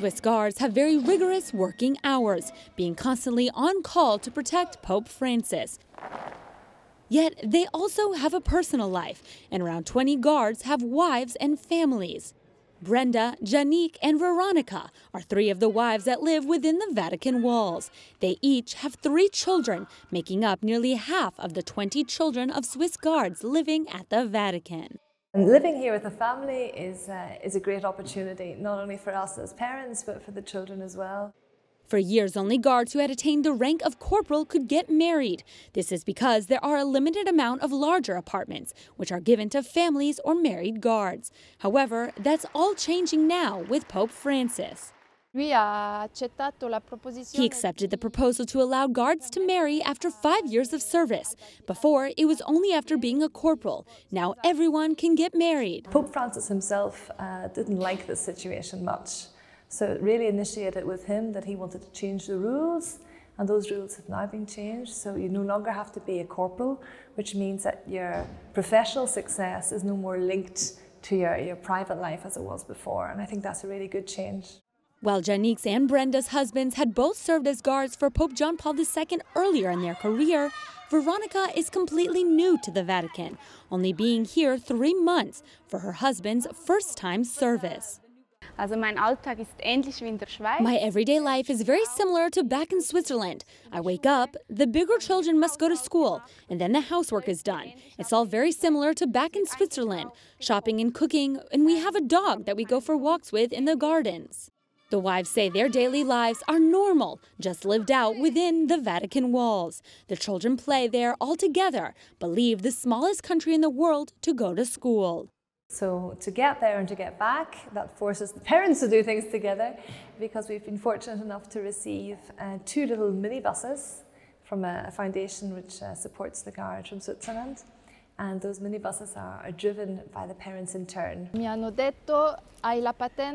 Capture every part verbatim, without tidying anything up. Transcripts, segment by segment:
Swiss Guards have very rigorous working hours, being constantly on call to protect Pope Francis. Yet they also have a personal life, and around twenty guards have wives and families. Brenda, Janique, and Veronica are three of the wives that live within the Vatican walls. They each have three children, making up nearly half of the twenty children of Swiss Guards living at the Vatican. And living here with a family is, uh, is a great opportunity, not only for us as parents, but for the children as well. For years, only guards who had attained the rank of corporal could get married. This is because there are a limited amount of larger apartments, which are given to families or married guards. However, that's all changing now with Pope Francis. He accepted the proposal to allow guards to marry after five years of service. Before, it was only after being a corporal. Now everyone can get married. Pope Francis himself uh, didn't like this situation much. So it really initiated with him that he wanted to change the rules, and those rules have now been changed. So you no longer have to be a corporal, which means that your professional success is no more linked to your, your private life as it was before. And I think that's a really good change. While Janique's and Brenda's husbands had both served as guards for Pope John Paul the Second earlier in their career, Veronica is completely new to the Vatican, only being here three months for her husband's first-time service. My everyday life is very similar to back in Switzerland. I wake up, the bigger children must go to school, and then the housework is done. It's all very similar to back in Switzerland. Shopping and cooking, and we have a dog that we go for walks with in the gardens. The wives say their daily lives are normal, just lived out within the Vatican walls. The children play there all together, but leave the smallest country in the world to go to school. So to get there and to get back, that forces the parents to do things together, because we've been fortunate enough to receive uh, two little minibuses from a, a foundation which uh, supports the guard from Switzerland. And those minibuses are, are driven by the parents in turn.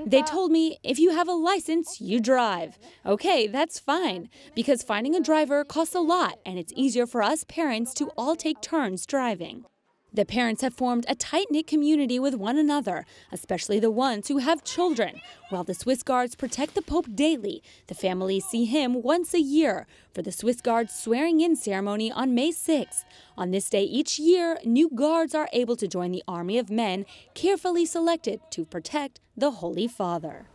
They told me, if you have a license, you drive. Okay, that's fine, because finding a driver costs a lot, and it's easier for us parents to all take turns driving. The parents have formed a tight-knit community with one another, especially the ones who have children. While the Swiss Guards protect the Pope daily, the families see him once a year for the Swiss Guards swearing-in ceremony on May sixth. On this day each year, new guards are able to join the army of men carefully selected to protect the Holy Father.